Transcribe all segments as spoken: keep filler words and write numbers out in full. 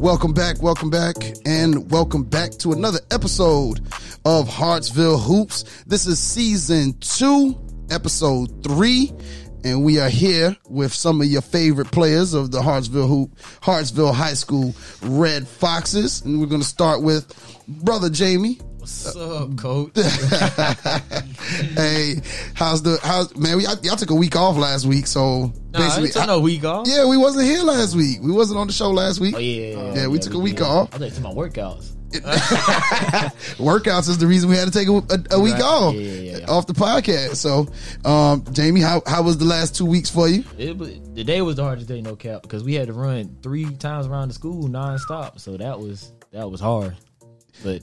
Welcome back, welcome back, and welcome back to another episode of Hartsville Hoops. This is season two, episode three, and we are here with some of your favorite players of the Hartsville Hoop, Hartsville High School Red Foxes, and we're going to start with Brother Jamie. What's up, Coach? Hey, how's the how's man? We, y'all took a week off last week, so nah, basically, took I, no week off. Yeah, we wasn't here last week. We wasn't on the show last week. Oh yeah, yeah. yeah we yeah, took we a week did. off. I think it's my workouts. Workouts is the reason we had to take a, a, a week right. off yeah, yeah, yeah. off the podcast. So, um, Jamie, how how was the last two weeks for you? It was, the day was the hardest day, no cap, because we had to run three times around the school nonstop. So that was that was hard, but.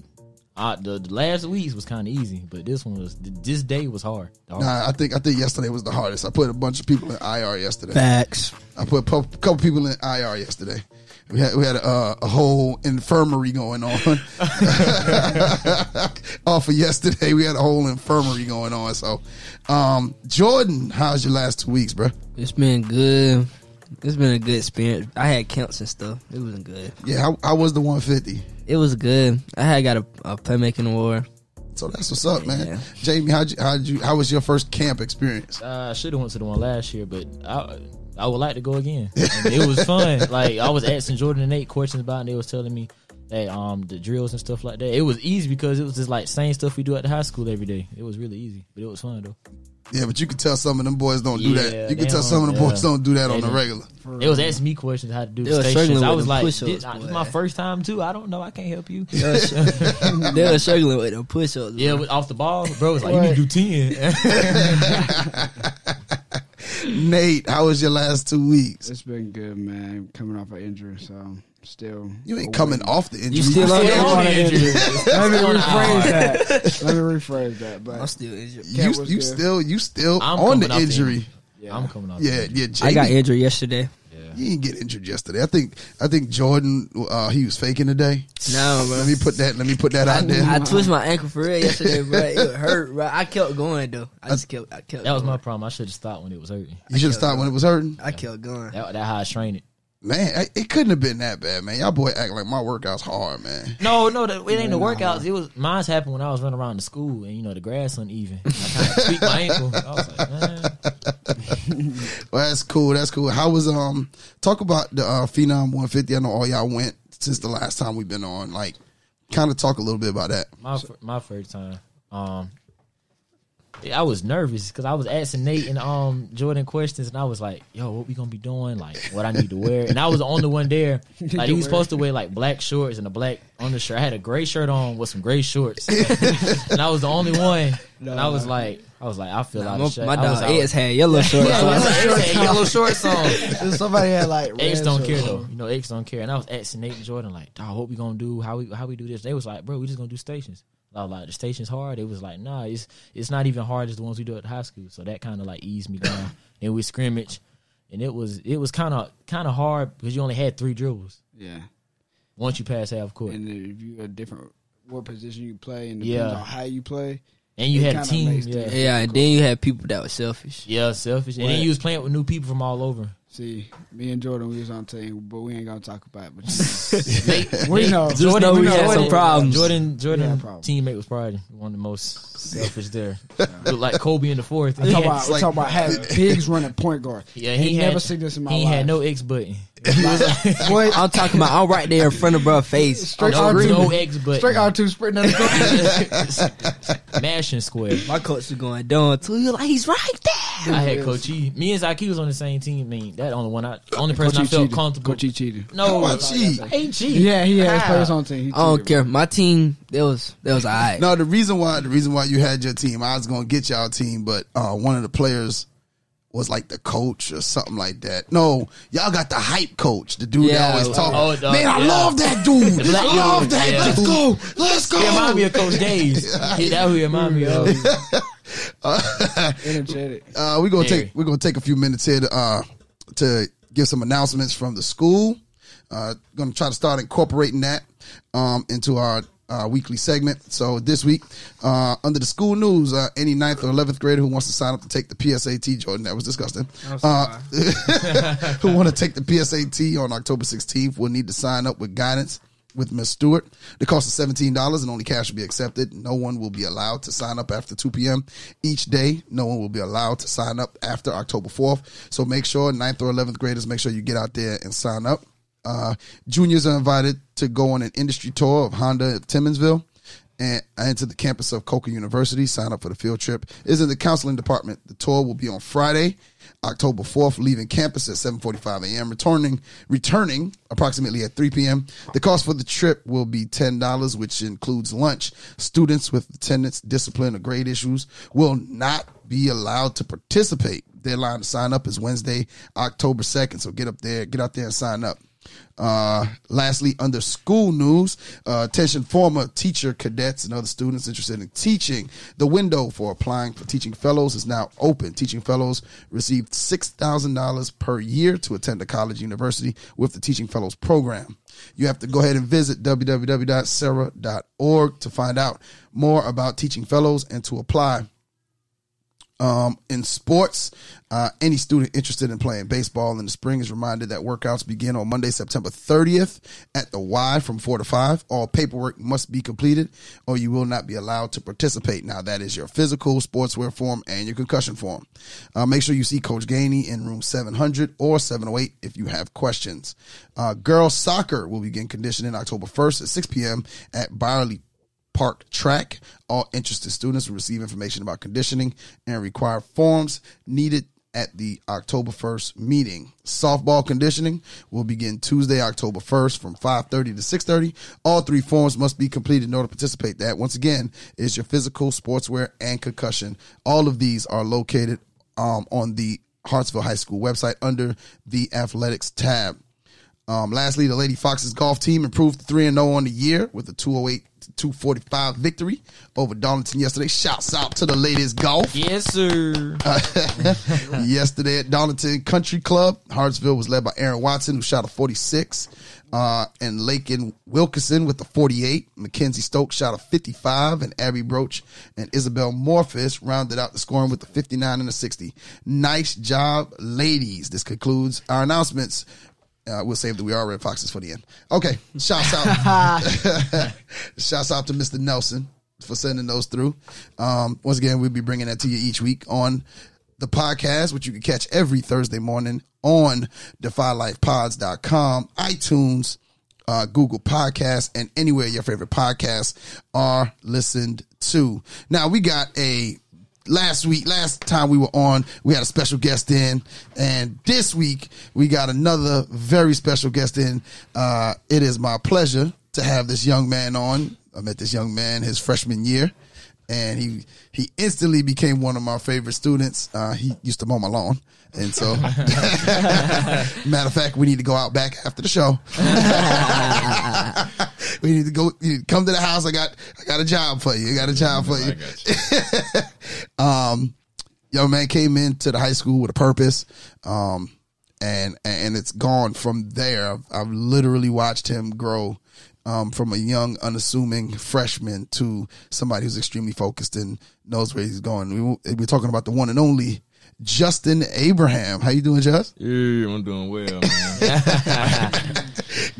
I, the, the last weeks was kind of easy, but this one was this day was hard. Nah, I think I think yesterday was the hardest. I put a bunch of people in I R yesterday. Facts. I put a couple people in I R yesterday. We had we had a, a whole infirmary going on. Off of yesterday, we had a whole infirmary going on. So, um, Jordan, how's your last two weeks, bro? It's been good. It's been a good experience. I had counts and stuff. It wasn't good. Yeah, I, I was the one fifty. It was good. I had got a, a playmaking award. So that's what's up, man. Yeah. Jamie, how'd you, how'd you, how was your first camp experience? Uh, I should have went to the one last year, but I I would like to go again. And it was fun. Like, I was asking Jordan and Nate questions about it, and they was telling me that um the drills and stuff like that. It was easy because it was just like same stuff we do at the high school every day. It was really easy, but it was fun, though. Yeah, but you can tell some of them boys don't yeah, do that. You can tell some of them yeah. boys don't do that they on the regular. They was asking me questions how to do the stations. I was like, this is my first time too. I don't know. I can't help you. They were struggling with them push-ups. Yeah, with, off the ball. Bro was like, right. You need to do ten. Nate, how was your last two weeks? It's been good, man. Coming off an injury, so... Still, you ain't away. coming off the injury. You still, still on, on the injury. Let me rephrase that. Let me rephrase that. But I'm still injured. You, you still, you still I'm on the injury. The, yeah. I'm coming off. Yeah, yeah. Jamie, I got injured yesterday. Yeah. You didn't get injured yesterday. I think, I think Jordan, uh, he was faking today. No, bro. Let me put that. Let me put that I, out there. I twisted my ankle for real yesterday, bro. It hurt, bro. I kept going though. I just kept. I kept. That was going. my problem. I should have stopped when it was hurting. You should have stopped going. when it was hurting. I kept going. That, that how I trained it. Man, it couldn't have been that bad, man. Y'all boy act like my workout's hard, man. No, no, the, it ain't the workouts. It was mine's happened when I was running around the school, and you know the grass uneven. I kind of tweaked my ankle. I was like, man. Well, that's cool. That's cool. How was um? Talk about the uh, Phenom one fifty. I know all y'all went since the last time we've been on. Like, kind of talk a little bit about that. My my first time. Um, I was nervous because I was asking Nate and um Jordan questions, and I was like, yo, what we gonna be doing, like what I need to wear. And I was the only one there. Like, he was supposed to wear like black shorts and a black undershirt. I had a gray shirt on with some gray shorts. And I was the only one. No, and I was like, I was like, I feel nah, out of shape. My dog Ace had yellow shorts on. Yellow shorts on. Somebody had like red Ace don't care though. You know, Ace don't care. And I was asking Nate and Jordan like, dog, what we gonna do? How we how we do this? They was like, bro, we just gonna do stations. I was like, the station's hard. It was like, nah, it's it's not even hard as the ones we do at high school. So that kind of like eased me down. Then we scrimmage, and it was it was kind of kind of hard because you only had three dribbles. Yeah. Once you pass half court, and if you a different what position you play and depends yeah. on how you play, and you had a team, yeah, yeah and cool. Then you had people that were selfish, yeah, selfish, and what? Then you was playing with new people from all over. See, me and Jordan, we was on team, but we ain't gonna talk about it. But they, we they, know. Jordan, just know we, we know. had some problems. Jordan, Jordan, problem. teammate was probably one of the most selfish there. Yeah. Like Kobe in the fourth. I'm talking about, like, talk about having pigs running point guard. Yeah, he, he had, never seen this in my he life. He had no X button. Like, I'm talking about, I'm right there in front of bruh face. Straight no, R two, no X button. Straight R two, sprinting on the court. Mashing square. My coach was going down too. He like, he's right there. I had Coach E. Me and Zaki was on the same team. I mean, that only one I, only person Coach I felt cheated. comfortable. Coach E cheated. No, I cheat. I ain't cheat. Yeah, he had his players on team. He I don't care. My team, that was that was all right. No, the reason why the reason why you had your team, I was gonna get y'all team, but uh, one of the players was like the coach or something like that. No, y'all got the hype coach, the dude yeah, that always talk. Oh, oh, Man, yeah. I love that dude. I love that. Yeah. Let's go. Let's go. He remind me of Coach Days. Yeah, that would remind me of. uh, Energetic. Uh, we gonna Dairy. take we gonna take a few minutes here to uh, to give some announcements from the school. Uh, gonna try to start incorporating that um, into our uh, weekly segment. So this week, uh, under the school news, uh, any ninth or eleventh grader who wants to sign up to take the P S A T, Jordan, that was disgusting, uh, who want to take the P S A T on October sixteenth will need to sign up with guidance with Miss Stewart. The cost is seventeen dollars and only cash will be accepted. No one will be allowed to sign up after two p.m. each day. No one will be allowed to sign up after October fourth. So make sure, ninth or eleventh graders, make sure you get out there and sign up. Uh, juniors are invited to go on an industry tour of Honda of Timmonsville and, and to the campus of Coca University. Sign up for the field trip. Is in the counseling department. The tour will be on Friday, October fourth, leaving campus at seven forty-five a.m., returning returning approximately at three p.m. The cost for the trip will be ten dollars, which includes lunch. Students with attendance, discipline, or grade issues will not be allowed to participate. Deadline to sign up is Wednesday, October second, so get up there, get out there and sign up. Uh, lastly, under school news, uh, attention former teacher cadets and other students interested in teaching. The window for applying for teaching fellows is now open. Teaching fellows receive six thousand dollars per year to attend a college university with the Teaching Fellows program. You have to go ahead and visit w w w dot sarah dot org to find out more about teaching fellows and to apply. Um, in sports, uh, any student interested in playing baseball in the spring is reminded that workouts begin on Monday, September thirtieth at the Y from four to five. All paperwork must be completed or you will not be allowed to participate. Now, that is your physical, sportswear form, and your concussion form. Uh, make sure you see Coach Ganey in room seven hundred or seven oh eight if you have questions. Uh, girls soccer will begin conditioning October first at six p.m. at Barley Park Track. All interested students will receive information about conditioning and require forms needed at the October first meeting. Softball conditioning will begin Tuesday, October first from five thirty to six thirty. All three forms must be completed in order to participate. That, once again, is your physical, sportswear, and concussion. All of these are located um, on the Hartsville High School website under the Athletics tab. Um, lastly, the Lady Foxes golf team improved to three and oh on the year with a two oh eight to two forty-five victory over Darlington yesterday. Shouts out to the ladies golf. Yes, sir. Uh, yesterday at Darlington Country Club, Hartsville was led by Aaron Watson, who shot a forty-six, uh, and Laken Wilkinson with a forty-eight. Mackenzie Stokes shot a fifty-five, and Abby Broach and Isabel Morphis rounded out the scoring with a fifty-nine and a sixty. Nice job, ladies. This concludes our announcements. Uh, we'll save the We Are Red Foxes for the end. Okay, shouts out. Shouts out to Mister Nelson for sending those through. Um, once again, we'll be bringing that to you each week on the podcast, which you can catch every Thursday morning on defy life pods dot com, iTunes, uh, Google Podcasts, and anywhere your favorite podcasts are listened to. Now, we got a... Last week, last time we were on, we had a special guest in, and this week we got another very special guest in. Uh, it is my pleasure to have this young man on. I met this young man his freshman year, and he he instantly became one of my favorite students. Uh, he used to mow my lawn, and so matter of fact, we need to go out back after the show. We need to go. You come to the house. I got I got a job for you. I got a job for you. Um, young man came into the high school with a purpose, um, and and it's gone from there. I've, I've literally watched him grow um, from a young, unassuming freshman to somebody who's extremely focused and knows where he's going. We, we're talking about the one and only Justin Abraham. How you doing, Just? Yeah, I'm doing well, man.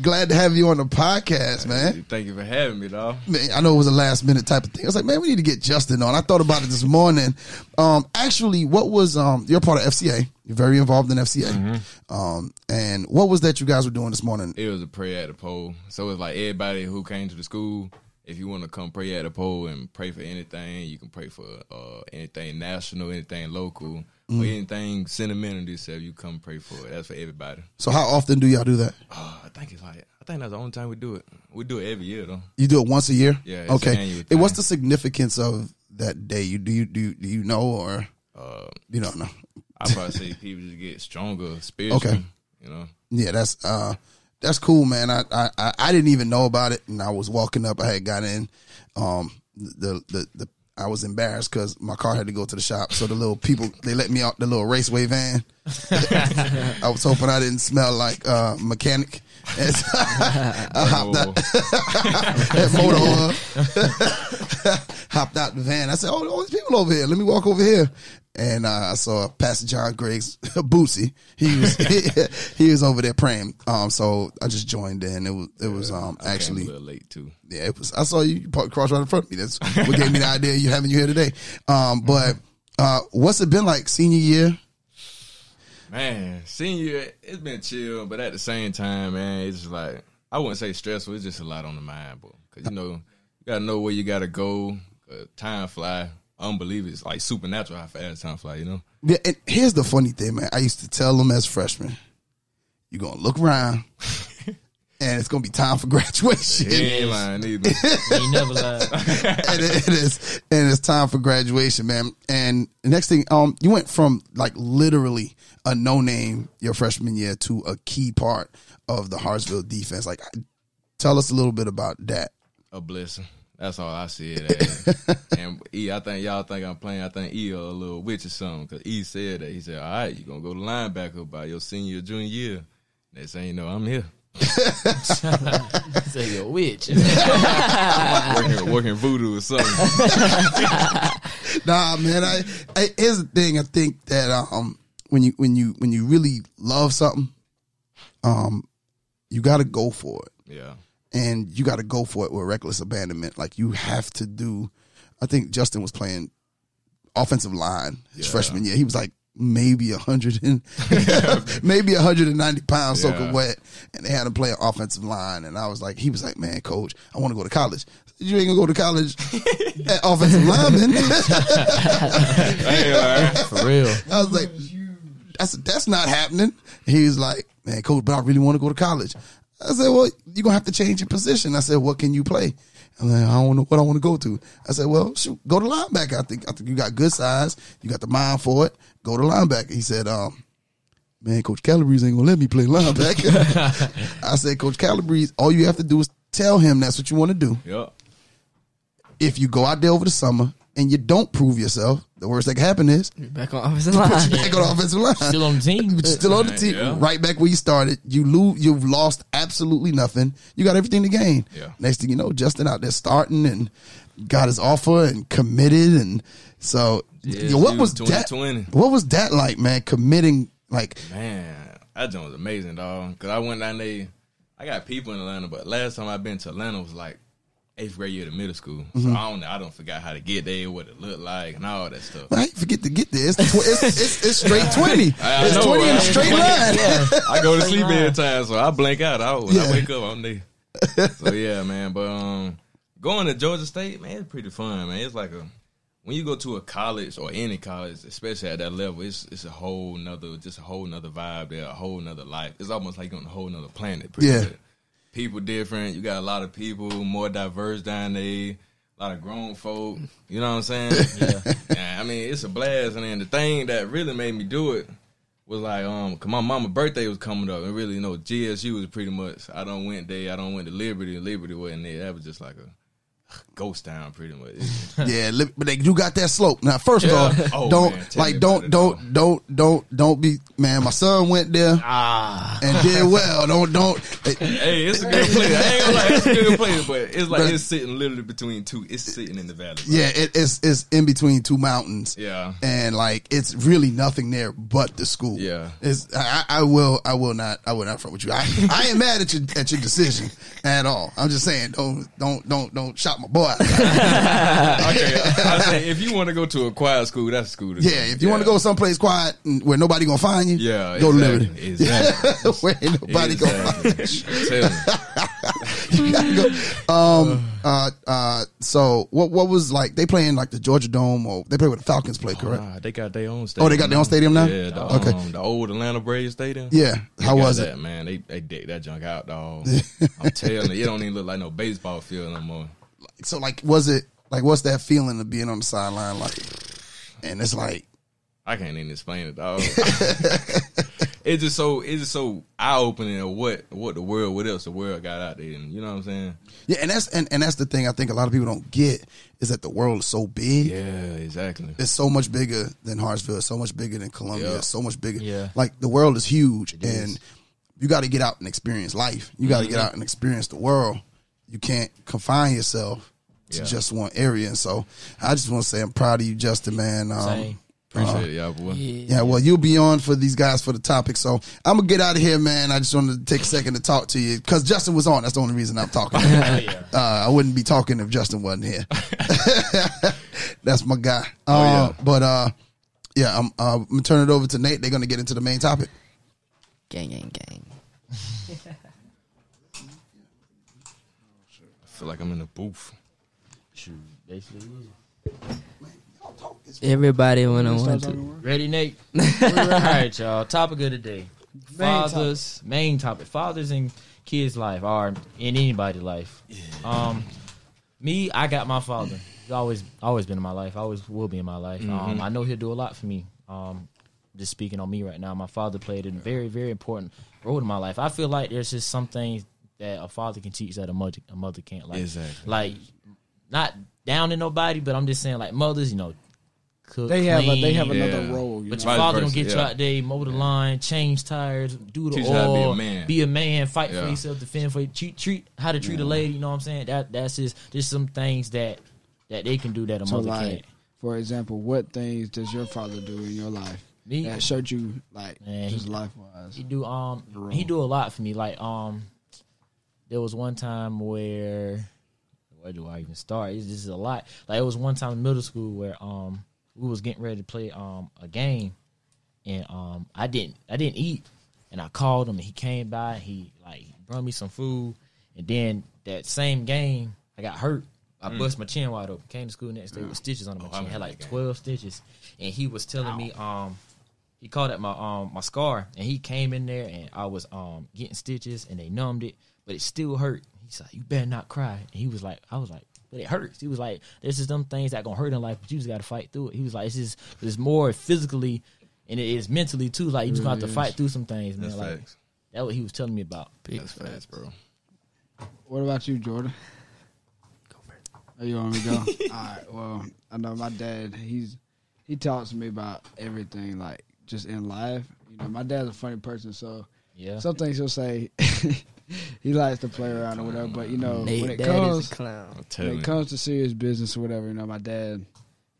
Glad to have you on the podcast, man. Thank you for having me, dog. Man, I know it was a last minute type of thing. I was like, man, we need to get Justin on. I thought about it this morning. Um, actually, what was um, you're part of F C A? You're very involved in F C A. Mm-hmm. Um, and what was that you guys were doing this morning? It was a prayer at the pole. So it's like everybody who came to the school. If you want to come pray at the pole and pray for anything, you can pray for uh, anything national, anything local, mm. or anything sentimental to yourself, you come pray for it. That's for everybody. So how often do y'all do that? Uh, I think it's like, I think that's the only time we do it. We do it every year, though. You do it once a year? Yeah. It's okay. An annual thing. What's the significance of that day? You do you do do you know or uh, you don't know? I probably say people just get stronger spiritually. Okay. You know. Yeah, that's. Uh, That's cool, man. I, I I didn't even know about it, and I was walking up. I had got in. Um, the the, the I was embarrassed because my car had to go to the shop. So the little people, they let me out the little raceway van. I was hoping I didn't smell like uh, mechanic. And so I hopped out that motor oil. Hopped out the van. I said, "Oh, all these people over here. Let me walk over here." And uh, I saw Pastor John Gregg's Boosie. He was he, he was over there praying. Um, so I just joined in. It was it was um I actually came a little late too. Yeah, it was. I saw you, you cross right in front of me. That's what gave me the idea you having you here today. Um, but uh, what's it been like senior year? Man, senior year, it's been chill, but at the same time, man, it's just like, I wouldn't say stressful. It's just a lot on the mind, bro. Because, you know, you got to know where you got to go. Time fly. Unbelievable. It's like supernatural how fast time fly, you know? Yeah, and here's the funny thing, man. I used to tell them as freshmen, you're going to look around, and it's going to be time for graduation. Ain't lying either. Ain't never lying. And it, it is. And it's time for graduation, man. And the next thing, um, you went from, like, literally – a no-name your freshman year to a key part of the Hartsville defense. Like, tell us a little bit about that. A blessing. That's all I see it as. And E, I think y'all think I'm playing. I think E a little witch or something, because E said that. He said, all right, you're going to go to linebacker by your senior or junior year. Next thing you know, I'm here. Say you're a witch. working, working voodoo or something. Nah, man. I, I, here's the thing. I think that um. When you when you when you really love something, um, you gotta go for it. Yeah. And you gotta go for it with reckless abandonment. Like, you have to do. I think Justin was playing offensive line his yeah. freshman year. He was like maybe a hundred and maybe a hundred and ninety pounds yeah. soaking wet, and they had him play an offensive line. And I was like, he was like, man, coach, I want to go to college. You ain't gonna go to college at offensive lineman. For real. I was like, I said, that's not happening. He was like, man, coach, but I really want to go to college. I said, well, you're going to have to change your position. I said, what can you play? And then, I don't know what I want to go to. I said, well, shoot, go to linebacker. I think I think you got good size. You got the mind for it. Go to linebacker. He said, um, man, Coach Calabrese ain't going to let me play linebacker. I said, Coach Calabrese, all you have to do is tell him that's what you want to do. Yeah. If you go out there over the summer and you don't prove yourself, the worst that can happen is you're back on offensive line. You're back on offensive line. Still on the team. You're still on the team. Yeah. Right back where you started. You lose. You've lost absolutely nothing. You got everything to gain. Yeah. Next thing you know, Justin out there starting and got his offer and committed, and so yeah, yo, what was that? What was that like, man? Committing, like, man, that joint was amazing, dog. Because I went down there. I got people in Atlanta, but last time I've been to Atlanta was like eighth grade year to middle school. So mm-hmm. I don't know. I don't forget how to get there, what it looked like, and all that stuff. I ain't forget to get there. It's, tw it's, it's, it's straight twenty. I, I it's know, twenty right? in a straight line. Yeah. I go to sleep every time, so I blank out. I, when yeah. I wake up, I'm there. So, yeah, man. But um, going to Georgia State, man, it's pretty fun, man. It's like a when you go to a college or any college, especially at that level, it's it's a whole nother, just a whole nother vibe there, a whole nother life. It's almost like you're on a whole nother planet. Pretty yeah. Good. People different. You got a lot of people, more diverse down there, a lot of grown folk. You know what I'm saying? Yeah. Yeah, I mean, it's a blast. And then the thing that really made me do it was like, um, cause my mama's birthday was coming up. And really, you know, G S U was pretty much, I don't went there, I don't went to Liberty. Liberty wasn't there. That was just like a ghost town, pretty much. Yeah, but they, you got that slope. Now, first of all, oh, don't man, like don't don't don't don't don't be man. My son went there ah. and did well. Don't don't. Hey, it's a good place. I ain't gonna lie, it's a good place, but it's like but, it's sitting literally between two. It's sitting in the valley. Bro. Yeah, it, it's it's in between two mountains. Yeah, and like it's really nothing there but the school. Yeah, it's I, I will I will not I will not front with you. I I ain't mad at your at your decision at all. I'm just saying don't don't don't don't shop my boy. Okay, I say if you want to go to a quiet school, that's school. To yeah, if you yeah. want to go someplace quiet and where nobody gonna find you, yeah, go exactly. to Liberty. Exactly. Where ain't nobody exactly. gonna find you. You gotta go. Um, uh, uh, so what? What was like? They playing like the Georgia Dome, or they play with the Falcons play, correct? Oh, nah, they got their own stadium. Oh, they got their own stadium now. Yeah. The, okay. Um, the old Atlanta Braves stadium. Yeah. They How was that, it, man? They they dig that junk out, dog. I'm telling you, it don't even look like no baseball field no more. So, like, was it, like, what's that feeling of being on the sideline, like, and it's like. I can't even explain it, dog. it's just so it's just so eye opening of what what the world what else the world got out there, and you know what I'm saying? Yeah, and that's and, and that's the thing I think a lot of people don't get is that the world is so big. Yeah, exactly. It's so much bigger than Hartsville, so much bigger than Columbia, yep. so much bigger. Yeah. Like the world is huge, it and is. You got to get out and experience life. You got to mm-hmm. get out and experience the world. You can't confine yourself to yeah. just one area. And so I just want to say I'm proud of you, Justin, man. Um, Same. Appreciate uh, it, y'all, boy. Yeah. yeah, well, you'll be on for these guys for the topic. So I'm going to get out of here, man. I just wanted to take a second to talk to you because Justin was on. That's the only reason I'm talking. yeah. uh, I wouldn't be talking if Justin wasn't here. That's my guy. Uh, oh, yeah. But, uh, yeah, I'm, uh, I'm going to turn it over to Nate. They're going to get into the main topic. Gang, gang, gang. I feel like I'm in a booth. Everybody when I want to. Ready, Nate? All right, y'all. Topic of the day. Fathers. Main topic. Fathers in kids' life or in anybody's life. Yeah. Um, me, I got my father. He's always always been in my life. Always will be in my life. Mm-hmm. Um, I know he'll do a lot for me. Um, just speaking on me right now, my father played a very, very important role in my life. I feel like there's just some things that a father can teach that a mother, a mother can't. Like, exactly. Like, not down to nobody, but I'm just saying, like, mothers, you know, cook, They have clean, a, they have yeah. another role. You but know? Your father don't get yeah. you out there, mow the yeah. line, change tires, do the teach oil, be a man, be a man fight yeah. for yourself, defend for you, treat, treat how to treat yeah. a lady, you know what I'm saying? That That's just, just some things that, that they can do that a so mother like, can't. For example, what things does your father do in your life? Me? That showed you, like, man, just life-wise. He do, um, he do a lot for me, like, um... There was one time where, where do I even start? This is a lot. Like, it was one time in middle school where um we was getting ready to play um a game, and um I didn't I didn't eat, and I called him and he came by. And he like brought me some food, and then that same game I got hurt. I mm. bust my chin wide open. Came to school next day mm. with stitches on my oh, chin. I had like twelve stitches, and he was telling Ow. me um. He called it my um my scar, and he came in there, and I was um getting stitches, and they numbed it, but it still hurt. He's like, "You better not cry." And he was like, "I was like, but it hurts." He was like, "There's just them things that gonna hurt in life, but you just gotta fight through it." He was like, "It's just it's more physically, and it is mentally too. Like you just gonna have to fight through some things, man." That's like facts. That's what he was telling me about. That's facts, bro. What about you, Jordan? Go for it. Oh, you want me to go? All right. Well, I know my dad. He's he talks to me about everything, like. Just in life, you know, my dad's a funny person, so yeah, some things he'll say he likes to play around or whatever. But you know, Nate, when it comes, when it comes to serious business or whatever, you know, my dad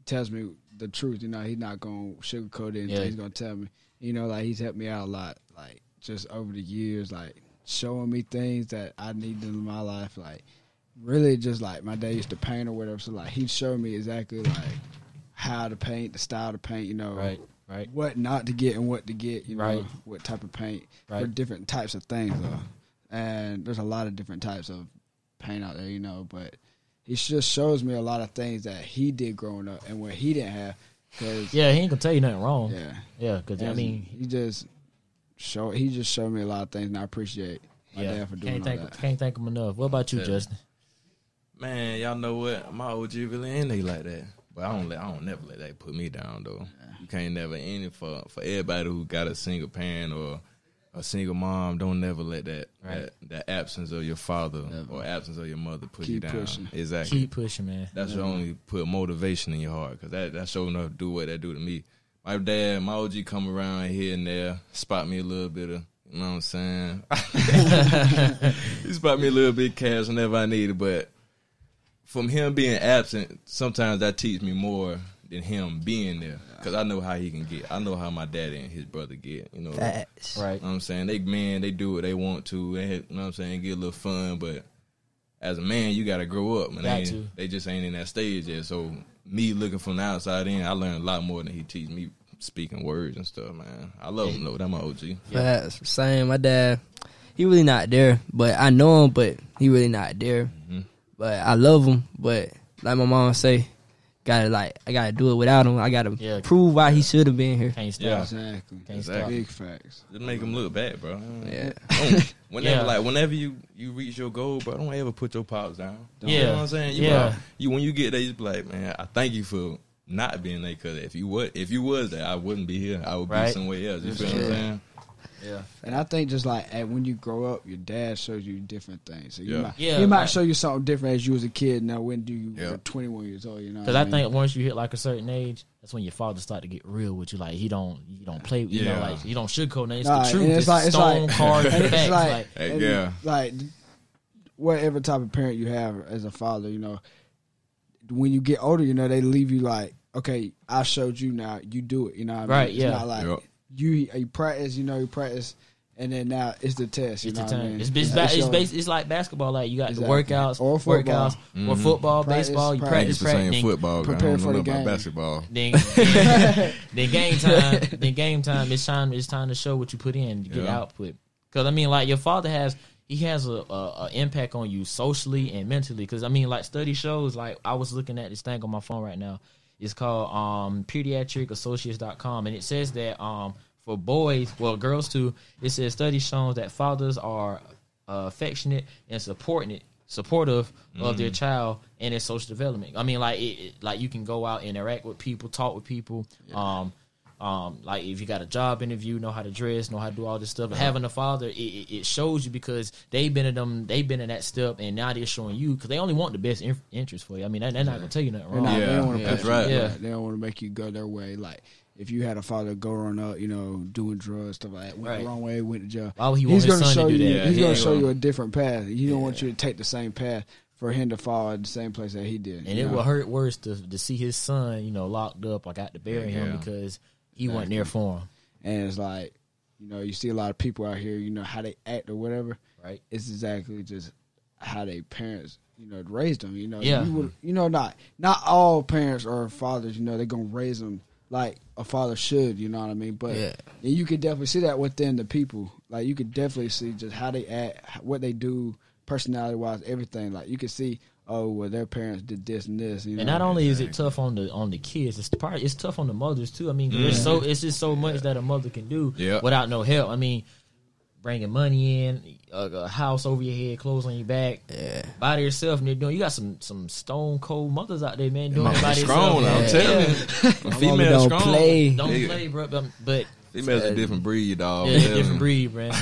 tells me the truth. You know, he's not gonna sugarcoat it. Yeah. He's gonna tell me. You know, like he's helped me out a lot, like just over the years, like showing me things that I needed in my life. Like really, just like my dad used to paint or whatever. So like he'd show me exactly like how to paint, the style to paint. You know, right. Right. What not to get and what to get, you know, right. what type of paint right. for different types of things, though. And there's a lot of different types of paint out there, you know, but he just shows me a lot of things that he did growing up and what he didn't have. Cause, yeah, he ain't gonna tell you nothing wrong. Yeah. Yeah, because, I mean. He just, show, he just showed me a lot of things, and I appreciate my yeah, dad for doing all thank, that. Can't thank him enough. What about you, yeah. Justin? Man, y'all know what? My O G really ain't they like that. But I don't let, I don't never let that put me down, though. You can't never end it for, for everybody who got a single parent or a single mom. Don't never let that right. that, that absence of your father never. or absence of your mother put Keep you down. Pushing. Exactly. Keep pushing, man. That's never. What only put motivation in your heart, because that, that sure enough do what that do to me. My dad, my O G come around here and there, spot me a little bit of, you know what I'm saying? He spot me a little bit of cash whenever I need it, but from him being absent, sometimes that teaches me more than him being there, because I know how he can get. I know how my daddy and his brother get, you know. Facts. Right. You know what I'm saying? They, man, they do what they want to. They, you know what I'm saying, get a little fun, but as a man, you got to grow up. And got they, to. They just ain't in that stage yet. So me looking from the outside in, I learned a lot more than he teach me speaking words and stuff, man. I love him, though. That's my O G. Yeah. Facts. Same. My dad, he really not there, but I know him, but he really not there. Mm-hmm. But I love him, but like my mom say, gotta like I gotta do it without him. I gotta yeah. prove why he should have been here. Can't stop. Yeah. Exactly. Can't exactly. stop. Big facts. Just make him look bad, bro. Yeah. Don't, whenever yeah. like whenever you, you reach your goal, bro, don't ever put your pops down. Don't, yeah. You know what I'm saying? You, yeah. Bro, you when you get there, you be like, man, I thank you for not being there, because if you would if you was there, I wouldn't be here. I would right? be somewhere else. You feel yeah. what I'm saying? Yeah. And I think just like at when you grow up, your dad shows you different things. So you yeah. might, yeah, he might like, show you something different as you was a kid. Now when do you yeah. twenty-one years old? You know, because I, I think once you hit like a certain age, that's when your father start to get real with you. Like he don't, you don't play. You yeah. know, like you don't sugarcoat nothing. It's nah, the truth. It's, it's like stone it's like, hard and facts. It's like, like and yeah, like whatever type of parent you have as a father, you know, when you get older, you know, they leave you like, okay, I showed you now, you do it. You know what I mean? Right? It's yeah. not like yep. you, you practice, you know, you practice, and then now it's the test. You it's know the what I mean? It's, it's, yeah, it's, it's, it's like basketball. Like you got exactly. the workouts, or football, workouts, mm-hmm. or football, practice, baseball. You practice, practice, practice football. Prepare for the game. Basketball. Then, then, then game time. Then game time. It's time. It's time to show what you put in to get yeah. output. Because I mean, like your father has. He has a, a, a impact on you socially and mentally. Because, I mean, like, study shows, like, I was looking at this thing on my phone right now. It's called um, pediatric associates dot com. And it says that um, for boys, well, girls too, it says studies shows that fathers are uh, affectionate and supporting supportive mm. of their child and their social development. I mean, like, it, it, like you can go out, interact with people, talk with people, yeah. um, Um, like if you got a job interview, know how to dress, know how to do all this stuff. Uh-huh. Having a father, it, it, it shows you because they've been in them, they've been in that step, and now they're showing you because they only want the best in, interest for you. I mean, they're, they're not gonna tell you nothing wrong. Not, yeah. They don't want to yeah. That's right. Yeah. They don't want to make you go their way. Like if you had a father growing up, you know, doing drugs, stuff like that, went right. the wrong way, went to jail. Why would he want his son to do that? Yeah. He's yeah. gonna show you a different path. He yeah. don't want you to take the same path. For him to fall at the same place that he did, and it know? would hurt worse to to see his son, you know, locked up. I got to bury yeah. him because. He exactly. wasn't there for him. And it's like, you know, you see a lot of people out here, you know, how they act or whatever. Right. It's exactly just how they parents, you know, raised them. You know, yeah. you, would, you know, not not all parents or fathers, you know, they're going to raise them like a father should, you know what I mean? But yeah. and you could definitely see that within the people. Like, you could definitely see just how they act, what they do, personality-wise, everything. Like, you could see... oh, well, their parents did this and this. You know? And not only is it tough on the on the kids, it's probably it's tough on the mothers too. I mean, mm-hmm. there's so it's just so much yeah. that a mother can do yep. without no help. I mean, bringing money in, a, a house over your head, clothes on your back, yeah. by yourself, and they're doing. You got some some stone cold mothers out there, man, doing it by strong, themselves. I'm telling you, females don't play, don't yeah. play, bro. But, but females uh, a different breed, dog. Yeah, different breed, man.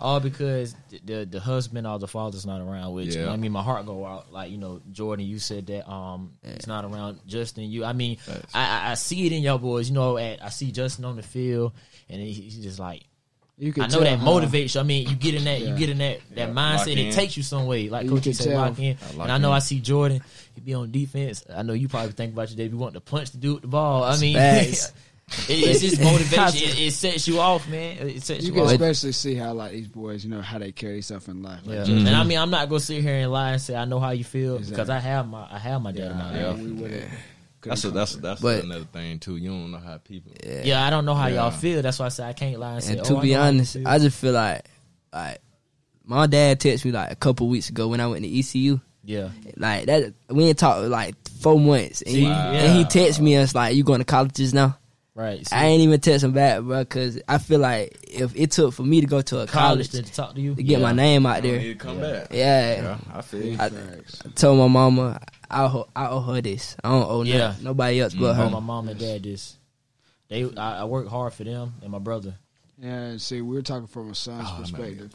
All because the, the the husband or the father's not around. Which yeah. I mean, my heart go out. Like you know, Jordan, you said that um, yeah. it's not around. Justin, you. I mean, I, I see it in y'all boys. You know, at, I see Justin on the field, and he, he's just like, you can I know tell, that huh? motivates you. I mean, you get in that, yeah. you get in that that yeah, mindset. It takes you some way. Like you Coach said, lock in. I lock and I know in. I see Jordan. He be on defense. I know you probably think about your day. You want to punch the dude with the ball. I mean. It, it's just motivation. It, it sets you off, man. It sets you, you can off. Especially see how like these boys, you know, how they carry stuff in life. Like, yeah. mm-hmm. And I mean, I'm not gonna sit here and lie and say I know how you feel exactly. because I have my, I have my dad in my life. That's a, that's a, that's but, another thing too. You don't know how people. Yeah, yeah I don't know how yeah. y'all feel. That's why I say I can't lie and say. And to oh, be I honest, I just feel like, like my dad texted me like a couple weeks ago when I went to E C U. Yeah, like that we ain't talked like four months, and, see, he, yeah. and he texted me us like, "You going to college just now?" Right, so I ain't even text him back, bro, because I feel like if it took for me to go to a college, college to talk to you to get yeah. my name out there, you come yeah. back. Yeah. yeah, I feel. I, I told my mama I owe, I owe her this. I don't owe yeah. nobody else but mm-hmm. her. I owe my mom and dad this. They I, I work hard for them and my brother. Yeah, see, we were talking from a son's oh, perspective.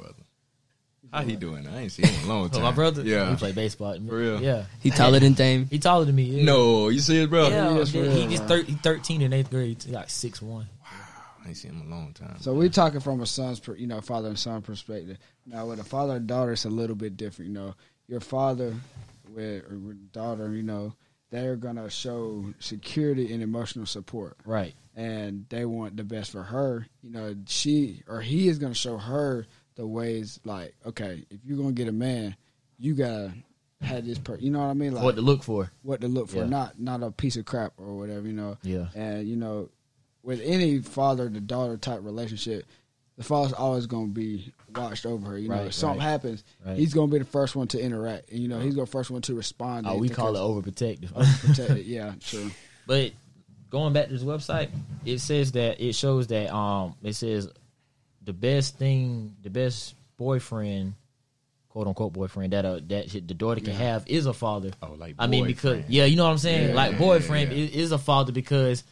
How he doing? I ain't seen him in a long time. My brother, yeah, he play baseball. For real, yeah. He taller than Jamie. He taller than me. Yeah. No, you see his brother. Yeah, yeah, he, real, he just thir- he thirteen in eighth grade. He's like six one. Wow, I ain't seen him in a long time. So man. We're talking from a son's, per, you know, father and son perspective. Now with a father and daughter, it's a little bit different. You know, your father with, or with daughter, you know, they're gonna show security and emotional support, right? And they want the best for her. You know, she or he is gonna show her. The ways, like, okay, if you're going to get a man, you got to have this person. You know what I mean? Like what to look for. What to look for. Yeah. Not not a piece of crap or whatever, you know. Yeah. And, you know, with any father-to-daughter type relationship, the father's always going to be watched over her. You right, know, if something right, happens, right. he's going to be the first one to interact. And, you know, he's the first one to respond. Oh, we call it overprotective. Overprotective, yeah, true. But going back to this website, it says that, it shows that, um, it says, the best thing, the best boyfriend, quote unquote boyfriend that uh, that the daughter can yeah. have is a father. Oh, like boyfriend. I mean, because yeah, you know what I'm saying. Yeah, like boyfriend yeah, yeah. is a father because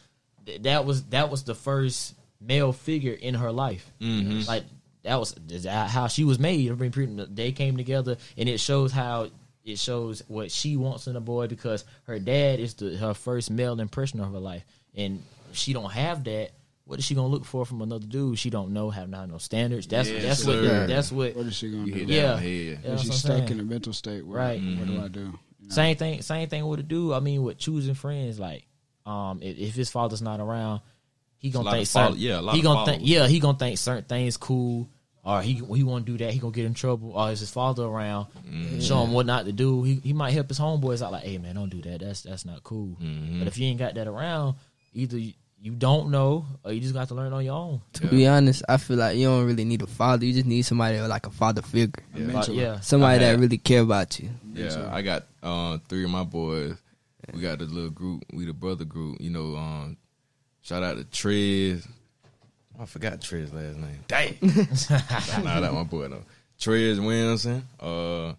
th- that was that was the first male figure in her life. Mm-hmm. Like that was how she was made. I mean, they came together, and it shows how it shows what she wants in a boy, because her dad is the, her first male impression of her life, and if she don't have that, what is she gonna look for from another dude? She don't know, have not no standards. That's yes, that's sir. what that's what. What is she gonna do? Yeah, yeah. yeah she's stuck saying. in a mental state. Where, right. Mm-hmm. What do I do? You know? Same thing. Same thing with a dude. I mean, with choosing friends, like, um, if, if his father's not around, he gonna think certain, follow, yeah, he gonna think yeah, he gonna think certain things cool, or he he want to do that, he gonna get in trouble, or is his father around, mm-hmm. show him what not to do. He he might help his homeboys out, like, hey man, don't do that. That's that's not cool. Mm-hmm. But if you ain't got that around, either. You, You don't know, or you just got to learn on your own. To yeah. be honest, I feel like you don't really need a father. You just need somebody like a father figure. Yeah. yeah. Somebody had, that really care about you. Yeah, mentally. I got uh, three of my boys. We got this little group. We the brother group. You know, um, shout out to Trez. I forgot Trez's last name. Dang. Nah, that's my boy, though. Trez Williamson. Uh,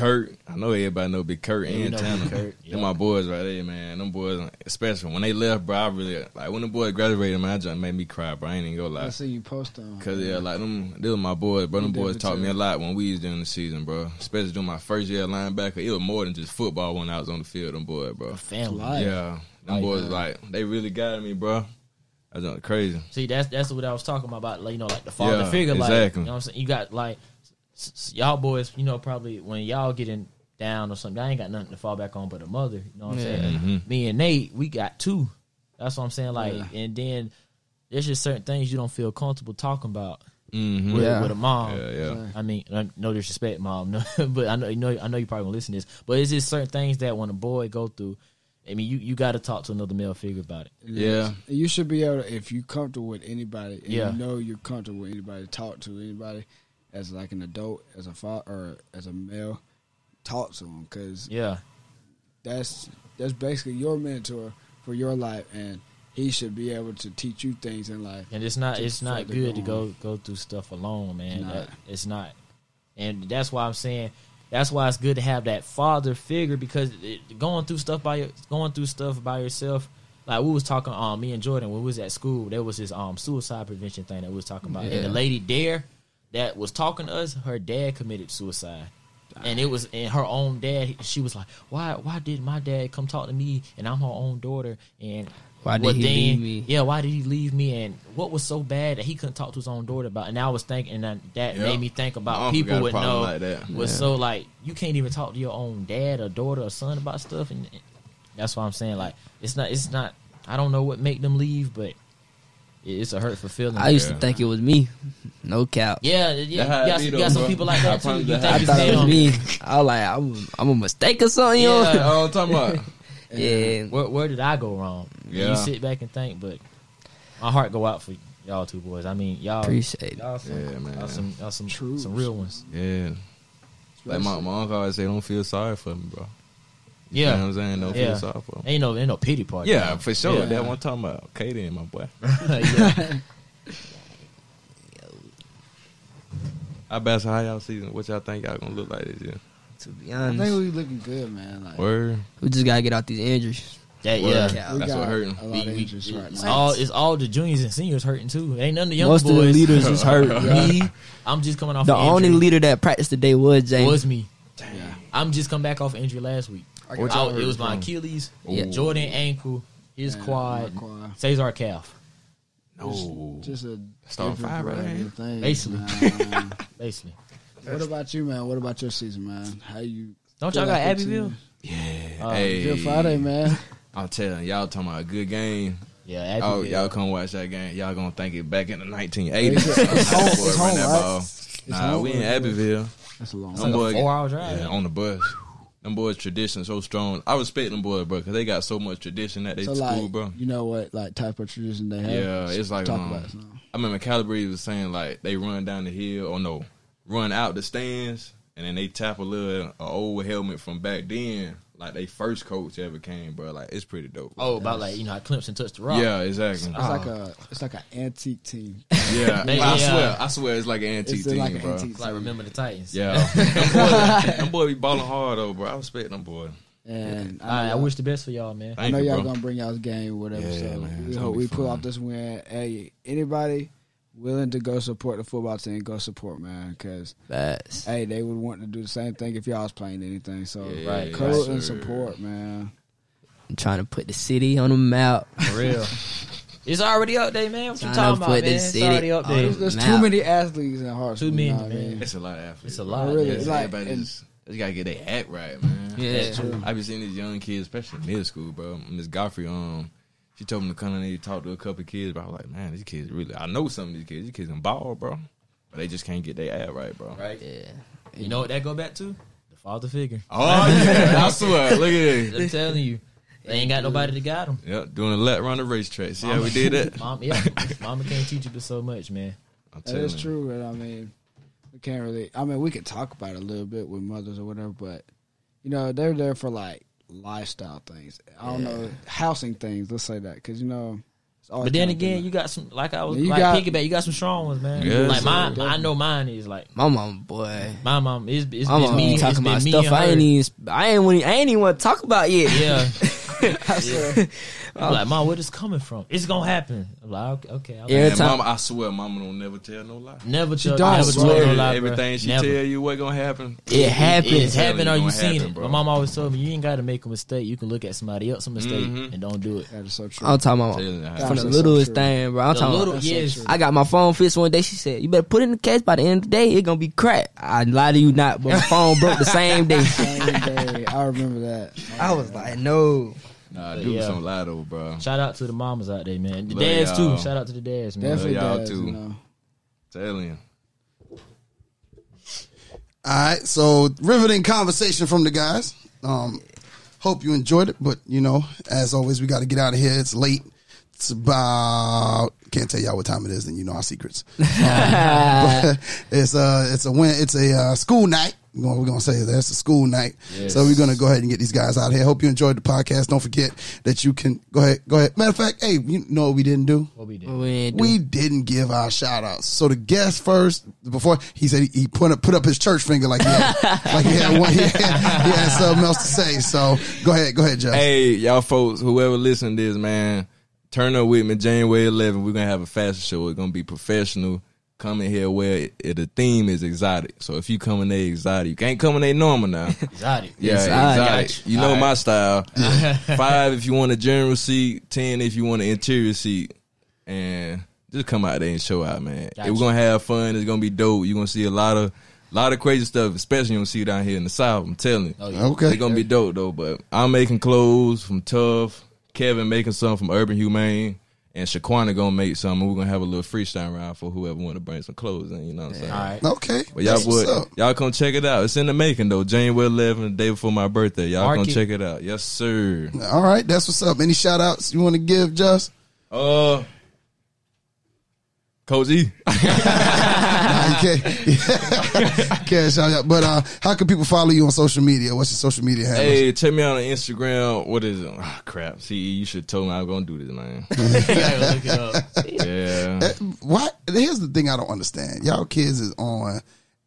Kurt, I know everybody know Big Kurt and Tanner. Kurt. Yep. They're my boys right there, man. Them boys, especially when they left, bro, I really, like, when the boys graduated, man, I just made me cry, bro. I ain't even gonna lie. I see you post on. Because, yeah, like, them, they were my boys, bro. Them boys taught me a lot when we was doing the season, bro. Especially during my first year linebacker. It was more than just football when I was on the field, them boys, bro. Fan life. Yeah. Them like, boys, uh, like, they really guided me, bro. That's crazy. See, that's that's what I was talking about, like, you know, like, the father yeah, figure, exactly. like, you know what I'm saying? You got, like, y'all boys, you know, probably when y'all getting down or something, I ain't got nothing to fall back on but a mother. You know what I'm yeah. saying? Mm-hmm. Me and Nate, we got two. That's what I'm saying. Like, yeah. and then there's just certain things you don't feel comfortable talking about mm-hmm. with, yeah. with a mom. Yeah, yeah. I mean, no disrespect, mom, no, but I know, you know, I know you probably gonna listen to this. But it's just certain things that when a boy go through, I mean, you, you got to talk to another male figure about it. Yeah. You should be able to, if you're comfortable with anybody, and yeah. you know you're comfortable with anybody, talk to anybody. As like an adult, as a father, or as a male, talk to him, because yeah, that's that's basically your mentor for your life, and he should be able to teach you things in life. And it's not it's not good to go go through stuff alone, man. That, it's not, and that's why I'm saying that's why it's good to have that father figure, because it, going through stuff by your, going through stuff by yourself. Like, we was talking, um, me and Jordan when we was at school, there was this um suicide prevention thing that we was talking about, yeah. and the lady there. That was talking to us, her dad committed suicide. And it was in her own dad. She was like, why Why did my dad come talk to me, and I'm her own daughter? And why did he then, leave me? Yeah, why did he leave me? And what was so bad that he couldn't talk to his own daughter about? And I was thinking, and that yep. made me think about people would know. Like that. Was yeah. so like, you can't even talk to your own dad or daughter or son about stuff. And that's why I'm saying, like, it's not, it's not, I don't know what make them leave, but. It's a hurtful feeling. I used girl. to think it was me. No cap. Yeah, yeah. You got, you got some bro. people like that, too. You I thought it was me. I was like, I'm, I'm a mistake or something. Yeah, you know? I'm talking about. yeah. yeah. Where, where did I go wrong? Yeah. You sit back and think, but my heart go out for y'all two boys. I mean, y'all. Appreciate y'all some, it. Yeah, man. Y'all some, y'all some, some real ones. Yeah. Like my, my uncle always say, don't feel sorry for me, bro. You yeah, know what I'm saying, no yeah. feel for ain't no, ain't no pity party. Yeah, man. for sure. Yeah. That one talking about Katie and my boy. yeah. I bet how y'all season. What y'all think y'all gonna look like this year? To be honest, I think we looking good, man. Like, Word. we just gotta get out these injuries. That, yeah, yeah, that's what hurting. A lot we, of injuries we, right it's now. All, it's all the juniors and seniors hurting too. Ain't none of the young Most boys. Most of the leaders is hurt. Me, I'm just coming off. The only injury. leader that practiced today was Jamie. Was me. Damn. Yeah. I'm just come back off injury last week. I I, it was my Achilles, yeah. Jordan ankle, his Man, quad, quad, Cesar calf. No, just, just a start five right thing, basically. basically. What about you, man? What about your season, man? How you? Don't y'all got Abbeville? Yeah. Uh, hey, good Friday, man. I'm telling y'all, talking about a good game. Yeah, Abbeville. Oh, y'all come watch that game. Y'all gonna think it back in the nineteen eighties. It's, it's home, it's home, right? It's nah, home, we in Abbeville. That's a long. That's like boy, a four-hour drive. Yeah, on the bus. Them boys' tradition so strong. I respect them boys, bro, because they got so much tradition at their so, school, like, bro. You know what, like, type of tradition they have? Yeah, it's like, talk um, about it now. I remember Calabrese was saying, like, they run down the hill, or no, run out the stands, and then they tap a little an old helmet from back then, like, they first coach ever came, bro. Like, it's pretty dope. Bro. Oh, about, like, you know, how Clemson touched the rock. Yeah, exactly. It's, oh. like, a, it's like an antique team. Yeah, they, I yeah. swear, I swear it's like an antique it's team, like an bro. Antique like, team. Remember the Titans. Yeah. them, boy, them boy be balling hard, though, bro. I respect them boy. And yeah. I, I wish the best for y'all, man. Thank I know y'all going to bring y'all's game or whatever. Yeah, so man, we hope we fun. pull out this win. Hey, anybody willing to go support the football team, go support, man, because, hey, they would want to do the same thing if y'all was playing anything. So, yeah, right, code right, and support, man. I'm trying to put the city on the map. For real. It's already up there, man. What trying you talking about, man? It's already up there. There's, there's too many athletes in Hartsville. Too many, now, man. It's a lot of athletes. It's a lot. Really, it's like, everybody's just got to get their act right, man. Yeah, that's true. I've been seeing these young kids, especially in middle school, bro. Miss Godfrey, um, she told me to come in and talk to a couple of kids, but I was like, man, these kids really, I know some of these kids. These kids can ball, bro. But they just can't get their act right, bro. Right? Yeah. You know what that go back to? The father figure. Oh, yeah. I swear. Look at it. I'm telling you. They ain't got nobody to guide them. Yep, doing a lap around the racetrack. See Mama, how we did that? Mama, yeah, Mama can't teach you so much, man. I'm telling you. That is true, and I mean, we can't really, I mean, we could talk about it a little bit with mothers or whatever, but, you know, they're there for, like, lifestyle things. I don't yeah. know, housing things, let's say that, because, you know. It's all but then again, you got some, like I was, yeah, like got, piggyback, you got some strong ones, man. Yeah, like, mine, I know mine is, like. My mom, boy. My mom, it's, it's, my it's me. Talking it's about stuff I ain't, even, I ain't even, I ain't even want to talk about yet. Yeah. I swear. Yeah. I'm like, Mom, where this coming from? It's gonna happen. I'm like, okay, okay. Yeah, Mama, I swear, Mama don't never tell no lie. Never tell, don't never swear. tell no lie. Everything bro. she never. tell you, what gonna happen? It happens. It's happened. Or you seen it? Bro. My mom always told me, you ain't gotta make a mistake. You can look at somebody else's mistake mm-hmm. and don't do it. That is so true. I'm talking about that from the littlest so thing, bro. I'm the talking little, about. Yes. So I got my phone fixed one day. She said, you better put it in the case. By the end of the day, it gonna be cracked. I lied to you not, but my phone broke the same day. Same day. I remember that. I was like, no. Nah, but dude, yeah. some lie though, bro. Shout out to the mamas out there, man. The dads too. Shout out to the dads, man. Definitely y'all dads, too. You know. Telling you. All right, so riveting conversation from the guys. Um, hope you enjoyed it, but you know, as always, we got to get out of here. It's late. It's about can't tell y'all what time it is, and you know our secrets. Um, but it's a it's a win. It's a uh, school night. We're going to say that's a school night. Yes. So we're going to go ahead and get these guys out here. Hope you enjoyed the podcast. Don't forget that you can go ahead. Go ahead. Matter of fact, hey, you know what we didn't do? What we didn't. We didn't, we didn't give our shout outs. So the guest first, before he said he put up, put up his church finger like he had, like he had, one, he, had, he had something else to say. So go ahead. Go ahead, Justin. Hey, y'all folks, whoever listened to this, man, turn up with me January eleventh. We're going to have a fashion show. It's going to be professional. Come in here where it, it, the theme is exotic. So if you come in there exotic, you can't come in there normal now. Exotic. Yeah, exotic. exotic. You know right. my style. Five if you want a general seat, ten if you want an interior seat. And just come out there and show out, man. Gotcha. We're going to have fun. It's going to be dope. You're going to see a lot of lot of crazy stuff, especially when you see it down here in the South. I'm telling you. Oh, yeah. Okay. It's going to be dope, though. But I'm making clothes from Tough. Kevin making some from Urban Humane. And Shaquana gonna make something. We're gonna have a little freestyle round for whoever want to bring some clothes in. You know what I'm saying? All right. Okay. But y'all would, y'all come check it out. It's in the making though. January eleventh, the day before my birthday. Y'all Mark come it. check it out. Yes, sir. All right, that's what's up. Any shout outs you want to give, Just? Uh, Coach E. Nah, you can't. Can't shout out. But uh, how can people follow you on social media? What's your social media handle? Hey, check me out on Instagram. What is it? Oh, crap. See, you should have told me I was going to do this, man. Gotta look it up. Yeah. That, why, here's the thing I don't understand. Y'all kids is on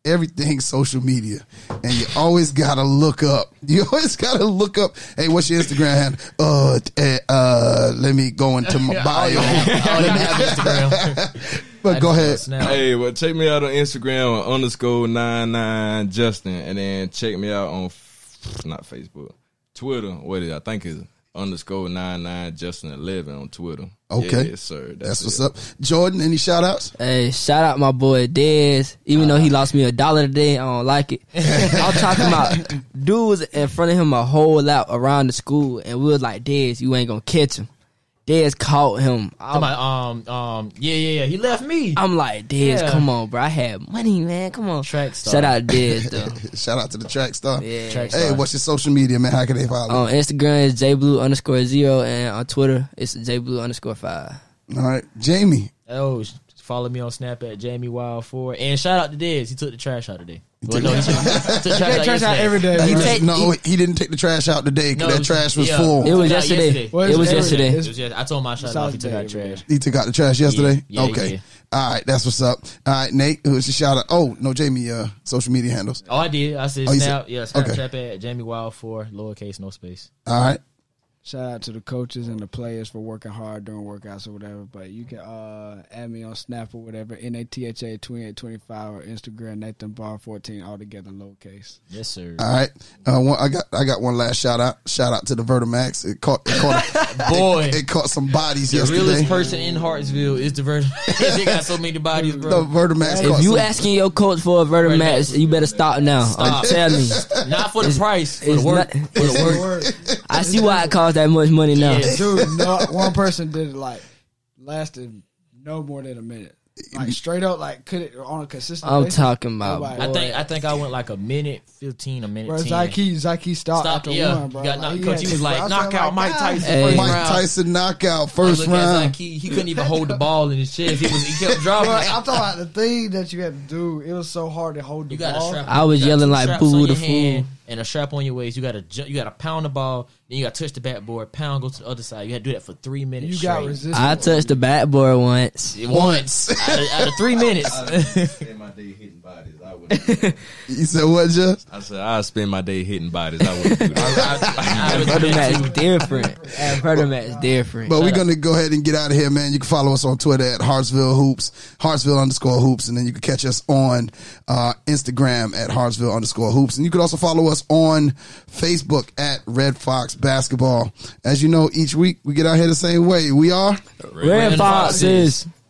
everything social media, and you always got to look up. You always got to look up. Hey, what's your Instagram handle? Uh, uh, uh, let me go into my bio. I don't have Instagram. But I go ahead. Hey, well, check me out on Instagram on underscore nine nine Justin, and then check me out on not Facebook, Twitter. What is it? I think it's underscore nine nine Justin eleven on Twitter. Okay, yeah, sir. That's, that's what's up. Jordan, any shout outs? Hey, shout out my boy Dez. Even uh, though he lost me a dollar today, I don't like it. I'm talking about dudes in front of him a whole lot around the school, and we was like, Dez, you ain't gonna catch him. Dez caught him. I'm like, um, um, yeah, yeah, yeah. He left me. I'm like, Dez, yeah. come on, bro. I had money, man. Come on. Track star. Shout out to Dez, though. Shout out to the track star. Yeah. Track star. Hey, what's your social media, man? How can they follow? On Instagram, it's jblue underscore zero, and on Twitter, it's jblue underscore five. All right. Jamie. Oh, follow me on Snap at Jamie Wild four. And shout out to Dez. He took the trash out today. Well, no, he took, he took trash, out trash out every day. He take, no, he, he didn't take the trash out today because no, that trash was yeah, full. It was yesterday. yesterday. Well, it, it was yesterday. yesterday. It was yesterday. I told my shot off. He took out trash. He took out the trash yesterday. Yeah, yeah, okay. Yeah. All right, that's what's up. All right, Nate, who's your shout out? Oh no, Jamie. Uh, social media handles. Oh, I did. I said oh, Snap. Said, yeah, Snapchat okay. at Jamie Wild four lowercase no space. All right. Shout out to the coaches and the players for working hard during workouts or whatever. But you can uh, add me on Snap or whatever, N A T H A twenty-eight twenty-five, or Instagram, Nathan Barr fourteen, all together in lowercase. Yes, sir. All right. Uh, one, I got I got one last shout out. Shout out to the Vertimax. It caught it caught, Boy. It, it caught some bodies the yesterday. The realest person in Hartsville is the Vertimax. They got so many bodies, bro. The Vertimax. If you some. asking your coach for a Vertimax, Vertimax, you better stop now. Stop. I'm telling you. Not for the it's, price. For the work. Not, for the work. I see why it costs that much money now. Yeah, dude, not one person did it, like, lasted no more than a minute. Like, straight up, like, could it on a consistent I'm basis? I'm talking about. Nobody, I think I think I went, like, a minute, fifteen, a minute, bro, ten. Zaki, Zaki stopped Stop, after yeah. one, bro. Got like, knocked, he, coach, he was like, like knockout Mike Tyson. Hey. Mike Tyson knockout first round. Zaki, he couldn't even hold the ball in his chest. He was he kept dropping. Bro, I'm talking about the thing that you had to do. It was so hard to hold the ball. Strap, I was yelling, like, boo the fool. And a strap on your waist. You gotta you gotta pound the ball. Then you gotta touch the backboard. Pound, go to the other side. You gotta do that for three minutes. You got resistance. I touched the backboard once. Once out, of, out of three minutes. I, I, I spend my day hitting bodies. I wouldn't. You said what, Jeff? I said I spend my day hitting bodies. I wouldn't do that. Vertimax different. Vertimax different. But we're gonna go ahead and get out of here, man. You can follow us on Twitter at Hartsville Hoops, Hartsville underscore Hoops, and then you can catch us on uh, Instagram at Hartsville underscore Hoops, and you can also follow us on Facebook at Red Fox Basketball. As you know, each week we get out here the same way. We are Red, Red Foxes. Foxes.